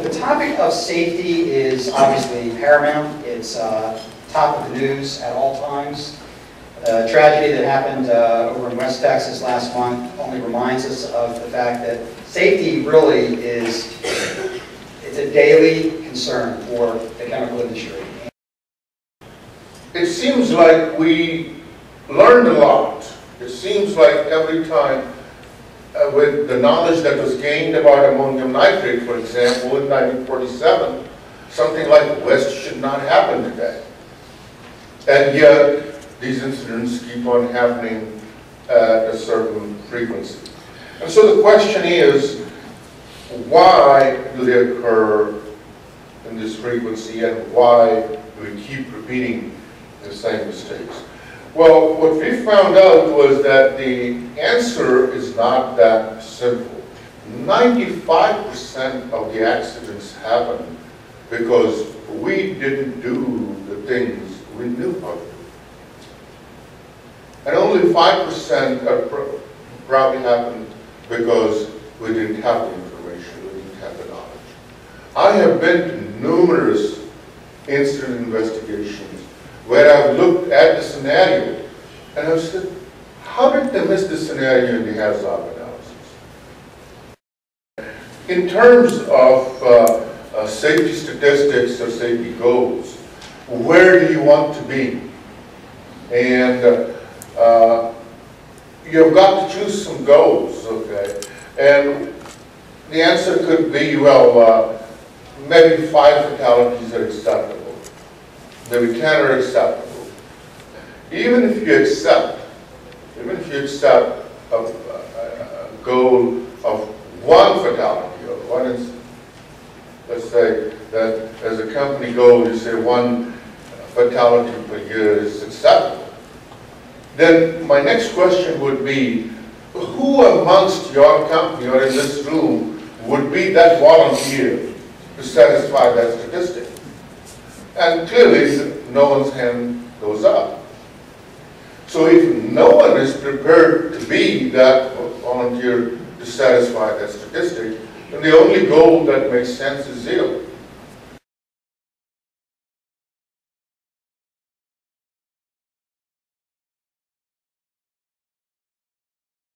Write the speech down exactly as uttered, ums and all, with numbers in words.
Well, the topic of safety is obviously paramount. It's uh, top of the news at all times. The tragedy that happened uh, over in West Texas last month only reminds us of the fact that safety really is it's a daily concern for the chemical industry. It seems like we learned a lot. It seems like every time uh, with the knowledge that was gained about ammonium nitrate, for example, in nineteen forty-seven, something like West should not happen today. And yet, these incidents keep on happening at a certain frequency. And so the question is, why do they occur in this frequency, and why do we keep repeating the same mistakes? Well, what we found out was that the answer is not that simple. ninety-five percent of the accidents happen because we didn't do the things we knew how to do. And only five percent are pro probably happened because we didn't have the information, we didn't have the knowledge. I have been to numerous incident investigations where I've looked at the scenario and I've said, how did they miss this scenario in the hazard analysis? In terms of uh, uh, safety statistics or safety goals, where do you want to be? And uh, uh, you've got to choose some goals, okay? And the answer could be, well, uh, maybe five fatalities are acceptable. Maybe ten are acceptable. Even if you accept, even if you accept a, a, a goal of one fatality or one incident, let's say that as a company goal, you say one fatality per year is acceptable. Then my next question would be, who amongst your company or in this room would be that volunteer to satisfy that statistic? And clearly, no one's hand goes up. So if no one is prepared to be that volunteer to satisfy that statistic, then the only goal that makes sense is zero.